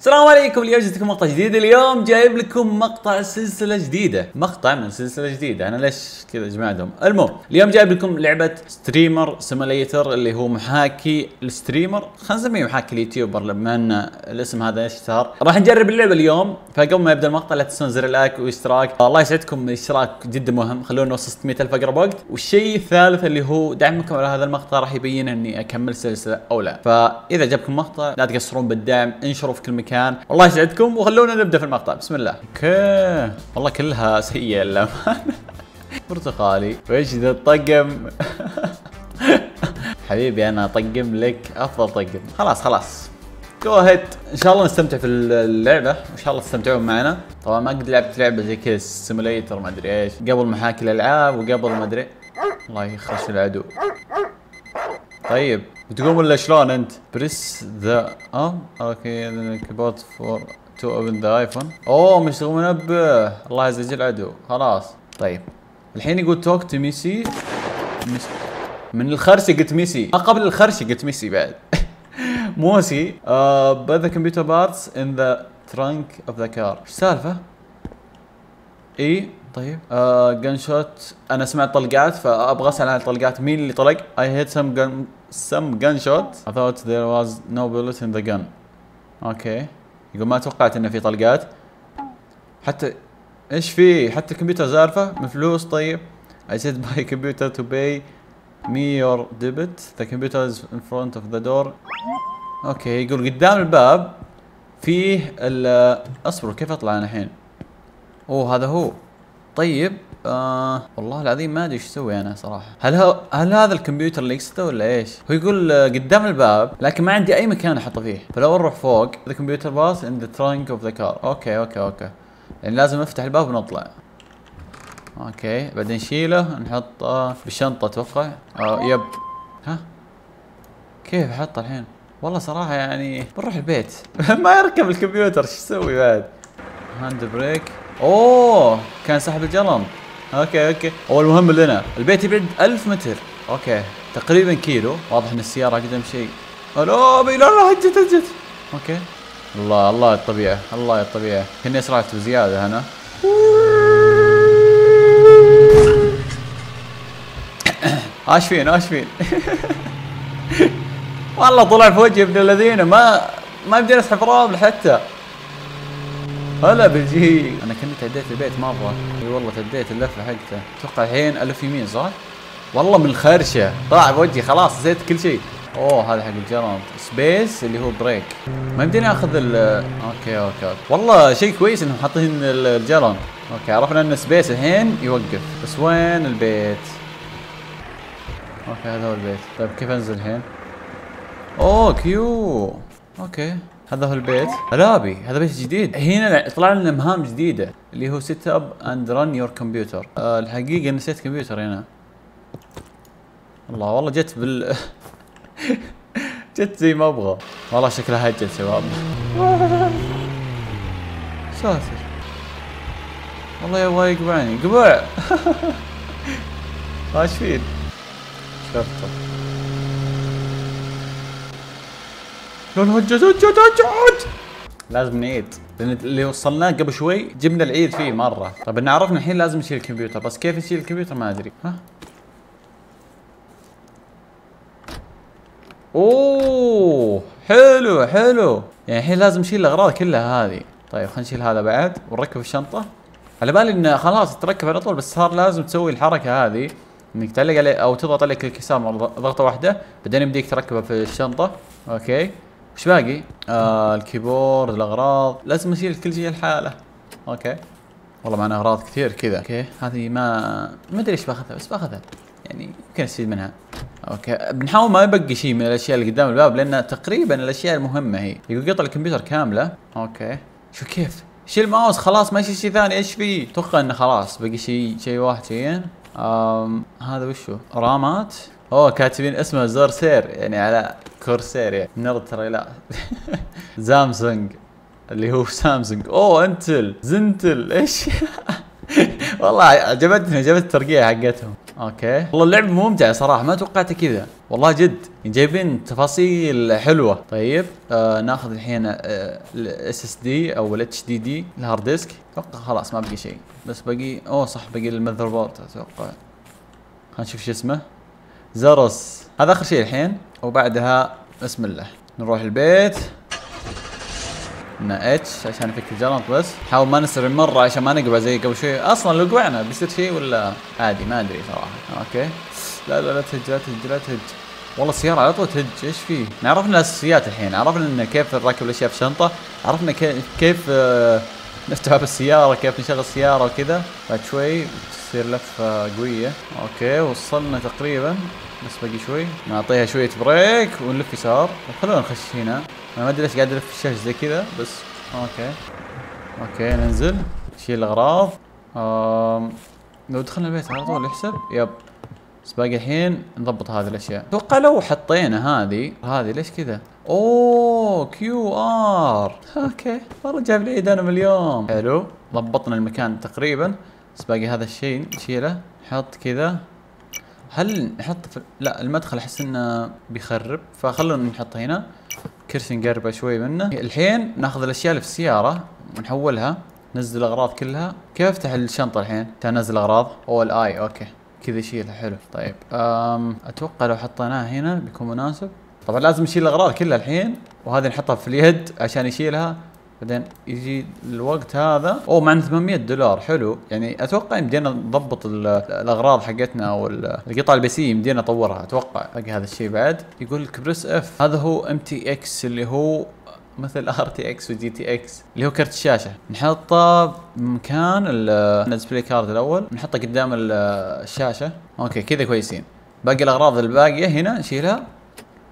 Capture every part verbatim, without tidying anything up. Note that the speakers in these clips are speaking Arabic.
السلام عليكم. اليوم جبتكم مقطع جديد. اليوم جايب لكم مقطع سلسله جديده، مقطع من سلسله جديده. انا ليش كذا جمعتهم؟ المهم اليوم جايب لكم لعبه ستريمر سيميليتر اللي هو محاكي الستريمر، خلينا نسميه محاكي اليوتيوبر لما ان الاسم هذا اشتهر. راح نجرب اللعبه اليوم، فقبل ما يبدا المقطع لا تنسون زر اللايك واشتراك، الله يسعدكم. الاشتراك جدا مهم، خلونا نوصل ستمئة ألف اقرب وقت. والشيء الثالث اللي هو دعمكم على هذا المقطع راح يبين اني اكمل سلسله او لا. فاذا جابكم مقطع لا تقصرون بالدعم، انشروا في كل مكان. كان والله يسعدكم، وخلونا نبدا في المقطع. بسم الله. اوكي والله كلها سيئه للامانه. برتقالي وايش ذا الطقم؟ حبيبي انا اطقم لك افضل طقم. خلاص خلاص جو هيد، ان شاء الله نستمتع في اللعبه وان شاء الله تستمتعون معنا. طبعا ما قد لعبت لعبه زي كذا السيميليتر ما ادري ايش، قبل محاكي الالعاب وقبل ما ادري. الله يخرس العدو. طيب بتقوم ولا شلون انت؟ بريس ذا اه اوكي الكيبورد فور تو اوبن ذا ايفون. اوه مشغول منبه، الله يزعج العدو. خلاص طيب الحين يقول توك تو ميسي. من الخرشه قلت ميسي، ما قبل الخرشه قلت ميسي بعد. موسي باي ذا كمبيوتر بارتس ان ذا ترنك اوف ذا كار. ايش السالفه؟ اي طيب جن شوت. انا سمعت طلقات فابغى اسال عن الطلقات، مين اللي طلق؟ I hit some gun some gun shot. I thought there was no bullet in the gun. اوكي يقول ما توقعت انه في طلقات. حتى ايش في؟ حتى الكمبيوتر زارفه من فلوس. طيب I said by computer to pay me your debit. The computer is in front of the door. اوكي يقول قدام الباب فيه ال اصبروا كيف اطلع انا الحين؟ اوه هذا هو. طيب آه والله العظيم ما ادري ايش اسوي انا صراحه. هل هو هل هذا الكمبيوتر اللي يقصده ولا ايش؟ هو يقول قدام الباب لكن ما عندي اي مكان احطه فيه، فلو نروح فوق ذا كمبيوتر باث ان ذا ترانك اوف ذا كار. اوكي اوكي اوكي يعني لازم نفتح الباب ونطلع. اوكي بعدين نشيله نحطه بالشنطه اتوقع. آه يب. ها كيف احطه الحين؟ والله صراحه يعني بنروح البيت. ما يركب الكمبيوتر شو اسوي بعد؟ هاند بريك. اوه كان سحب الجرم. اوكي اوكي هو المهم لنا البيت يبعد ألف متر. اوكي تقريبا كيلو. واضح ان السياره قدام شيء. الو لا لا هجت هجت. اوكي الله الله الطبيعه الله الطبيعه كاني اسرعت بزياده انا. اشفين اشفين. والله طلع في وجهي ابن الذين ما ما يبدي اسحب رابل حتى. هلا بيجي. انا كنت تعديت البيت مره. اي والله تعديت اللفه حقته. اتوقع الحين ألف يمين صح؟ والله من الخرشه طلع بوجهي خلاص زيت كل شيء. اوه هذا حق الجرام سبيس اللي هو بريك. ما يمديني اخذ ال اوكي اوكي والله شيء كويس انهم حاطين الجرام. اوكي عرفنا ان سبيس الحين يوقف. بس وين البيت؟ اوكي هذا هو البيت. طيب كيف انزل الحين؟ اوه كيو. اوكي هذا هو البيت. هلابي هذا بيت جديد. هنا طلع لنا مهام جديده اللي هو سيت اب اند رن يور كمبيوتر. الحقيقه نسيت كمبيوتر هنا. الله والله جت بال جت زي ما ابغى. والله شكلها هجت شباب. ساتر والله يبغى يقبعني قبع. خاشفين شرطه. لون هجت هجت هجت. لازم نعيد لان اللي وصلناه قبل شوي جبنا العيد فيه مره. طب ان عرفنا الحين لازم نشيل الكمبيوتر، بس كيف نشيل الكمبيوتر ما ادري. ها اوه حلو حلو يعني الحين لازم نشيل الاغراض كلها هذه. طيب خلينا نشيل هذا بعد ونركب الشنطه. على بالي انه خلاص تركب على طول، بس صار لازم تسوي الحركه هذه انك تعلق عليه او تضغط عليه كليك يسار ضغطه واحده بعدين يمديك تركبه في الشنطه. اوكي وش باقي؟ آه الكيبورد الاغراض لازم اشيل كل شيء لحاله. اوكي والله معنا اغراض كثير كذا. اوكي هذه ما ما ادري ايش باخذها بس باخذها يعني يمكن استفيد منها. اوكي بنحاول ما يبقي شيء من الاشياء اللي قدام الباب لان تقريبا الاشياء المهمه هي. يقول قطع الكمبيوتر كامله. اوكي شو كيف؟ شيل الماوس خلاص ما يشيل شيء ثاني. ايش فيه؟ اتوقع انه خلاص بقي شيء شيء واحد شيئين. امم هذا وشو؟ رامات. اوه كاتبين اسمه زور سير يعني على كورسير يعني. نرد ترى لا. سامسونج اللي هو سامسونج. اوه انتل زنتل ايش. والله عجبتني عجبتني الترقية حقتهم. اوكي. والله اللعب ممتع صراحه، ما توقعته كذا والله جد، جايبين تفاصيل حلوه. طيب آه ناخذ الحين الاس اس دي او الاتش دي دي الهارد ديسك. اتوقع خلاص ما بقي شيء، بس بقي اوه صح بقي المذر بورد اتوقع. خلينا نشوف شو اسمه زرس، هذا اخر شيء الحين، وبعدها بسم الله نروح البيت. قلنا اتش عشان نفك الجلنط، بس نحاول ما نسرع مره عشان ما نقبع زي قبل شوي. اصلا لو قبعنا بيصير شيء ولا عادي؟ ما ادري صراحه. اوكي لا لا لا تهج لا تهج لا تهج، والله السياره على طول تهج. ايش فيه؟ عرفنا الاساسيات الحين، عرفنا ان كيف نركب الاشياء في الشنطه، عرفنا كيف نفتح باب السياره، كيف نشغل السياره وكذا. بعد شوي بتصير لفه قويه. اوكي وصلنا تقريبا، بس باقي شوي نعطيها شويه بريك ونلف يسار. خلونا نخش هنا، انا ما ادري ليش قاعد الف في الشاشه زي كذا بس. اوكي اوكي ننزل نشيل الاغراض. أم... لو دخلنا البيت على طول يحسب؟ يب، بس باقي الحين نضبط هذه الاشياء. اتوقع لو حطينا هذه هذه ليش كذا؟ اوه كيو ار. اوكي والله جاب العيد انا من اليوم. حلو ضبطنا المكان تقريبا، بس باقي هذا الشيء نشيله نحط كذا. هل نحط في... لا المدخل احس انه بيخرب، فخلونا نحط هنا كرسي نقربه شوي منه. الحين ناخذ الاشياء اللي في السياره ونحولها، ننزل الاغراض كلها. كيف افتح الشنطه الحين؟ تنزل الاغراض او الاي. اوكي كذا شيلها حلو. طيب أم... اتوقع لو حطيناها هنا بيكون مناسب. طبعا لازم نشيل الاغراض كلها الحين، وهذه نحطها في اليد عشان يشيلها، بعدين يجي الوقت هذا. اوه معنا ثمانمئة دولار حلو. يعني اتوقع يمدينا نضبط الاغراض حقتنا او القطع البيسيه يمدينا نطورها اتوقع. باقي هذا الشيء بعد. يقول لك بريس اف، هذا هو ام تي اكس اللي هو مثل ار تي اكس وجي تي اكس اللي هو كرت الشاشه. نحطه بمكان الديسبلاي كارد الاول، نحطه قدام الشاشه. اوكي كذا كويسين. باقي الاغراض الباقيه هنا نشيلها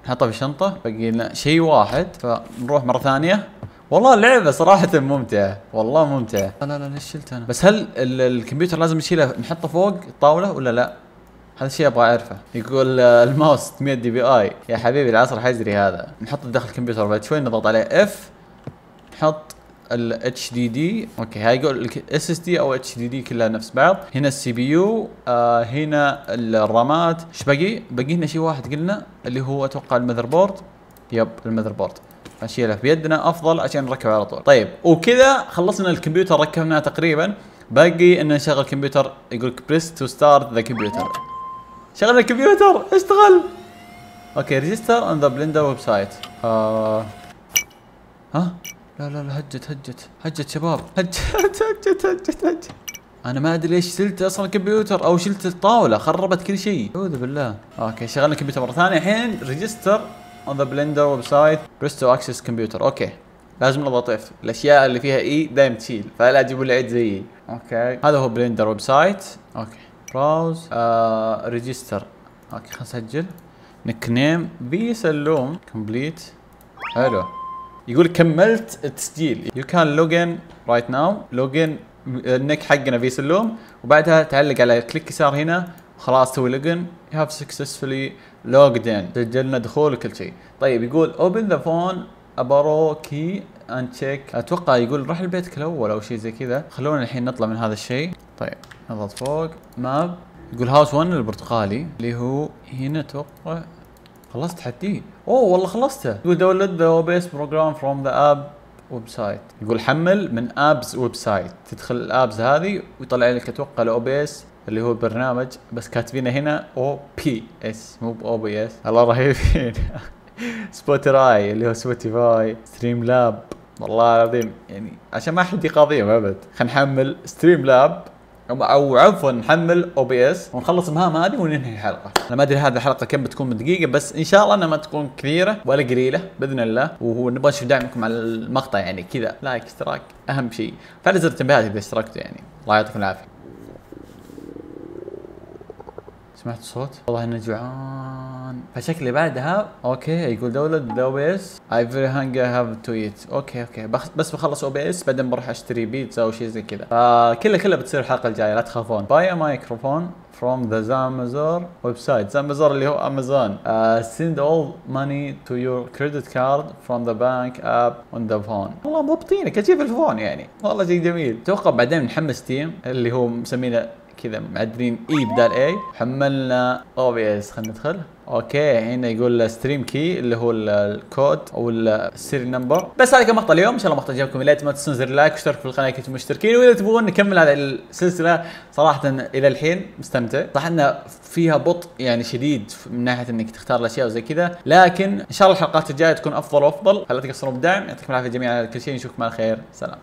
نحطها في الشنطه. باقي لنا شيء واحد، فنروح مره ثانيه. والله اللعبة صراحة ممتعة، والله ممتعة. لا لا ليش شلت انا؟ بس هل الكمبيوتر لازم نشيله نحطه فوق الطاولة ولا لا؟ هذا الشيء ابغى اعرفه. يقول الماوس ستمئة دي بي اي، يا حبيبي العصر حجري هذا. نحطه داخل الكمبيوتر بعد شوي، نضغط عليه اف، نحط الاتش دي دي. اوكي هاي يقول اس اس دي او اتش دي دي كلها نفس بعض. هنا السي بي يو، آه هنا الرامات. ايش باقي؟ باقي لنا شيء واحد قلنا اللي هو اتوقع المذر بورد. يب المذر بورد، نشيله بيدنا افضل عشان نركب على طول. طيب وكذا خلصنا الكمبيوتر، ركبناه تقريبا. باقي ان نشغل الكمبيوتر. يقول لك بريس تو ستارت ذا كمبيوتر. شغلنا الكمبيوتر اشتغل. اوكي ريجستر اون ذا بلندر ويب سايت. ها لا لا لا هجت هجت هجت شباب، هجت هجت هجت هجت. انا ما ادري ليش شلت اصلا الكمبيوتر او شلت الطاوله، خربت كل شيء اعوذ بالله. اوكي شغلنا الكمبيوتر مره ثانيه الحين. ريجستر on the blender website press to access computer. اوكي لازم نضغط اف، الاشياء اللي فيها اي دايم تشيل، فلا تجيبوا لي عيد زيي. اوكي هذا هو بلندر ويب سايت. اوكي براوز ريجستر. اوكي خلينا نسجل نك نيم vSLooM كومبليت. حلو يقول كملت التسجيل. يو كان لوج ان رايت ناو. لوج ان النك حقنا vSLooM، وبعدها تعلق على كليك يسار هنا خلاص تسوي لوج ان. You have successfully logged in. سجلنا دخول وكل شيء. طيب يقول open the phone borrow key and check. اتوقع يقول روح لبيتك الاول او شيء زي كذا. خلونا الحين نطلع من هذا الشيء. طيب نضغط فوق ماب. يقول هاوس واحد البرتقالي اللي هو هنا اتوقع. خلصت تحدي؟ اوه والله خلصته. يقول download the او بي اس program from the app website. يقول حمل من apps website. تدخل الابس هذه ويطلع لك اتوقع الاو بي اس اللي هو برنامج، بس كاتبينه هنا او بي اس مو باو بي اس. الله رهيبين. سبوتيفاي اللي هو سبوتيفاي، ستريم لاب، والله العظيم يعني عشان ما حد يقاضيهم ابد. خلينا نحمل ستريم لاب او عفوا نحمل او بي اس ونخلص المهام هذه وننهي الحلقه. انا ما ادري هذه الحلقه كم بتكون من دقيقه، بس ان شاء الله انها ما تكون كثيره ولا قليله باذن الله. ونبغى نشوف دعمكم على المقطع، يعني كذا لايك اشتراك اهم شيء، فعل زر التنبيهات اذا اشتركتوا. يعني الله يعطيكم العافيه. سمعت الصوت؟ والله اني جوعان، فشكلي بعدها. اوكي يقول داونلود ذا او بي اس. اي فيري هانجر هاف تو ايت. اوكي اوكي بس بخلص او بي اس بعدين بروح اشتري بيتزا او شيء زي كذا. فكلها كلها بتصير الحلقه الجايه لا تخافون. باي مايكروفون from the Zamazor website. Zamazor اللي هو امازون. uh, send all money to your credit card from the bank app on the phone. والله مبطينك اجيب الفون يعني، والله شيء جميل. اتوقع بعدين بنحمس تيم اللي هو مسمينه كذا معدلين اي بدال اي. حملنا او بي اس، خلينا ندخل. اوكي هنا يقول ستريم كي اللي هو الكود او السيري نمبر. بس هذا كان مقطع اليوم، ان شاء الله مقطع جابكم. لا تنسون زر اللايك واشترك في القناه كنتم مشتركين، واذا تبغون نكمل هذه السلسله صراحه الى الحين مستمتع. صح انها فيها بطء يعني شديد من ناحيه انك تختار الاشياء وزي كذا، لكن ان شاء الله الحلقات الجايه تكون افضل وافضل. لا تقصروا بالدعم، يعطيكم العافيه جميعا على كل شيء، نشوفكم على خير، سلام.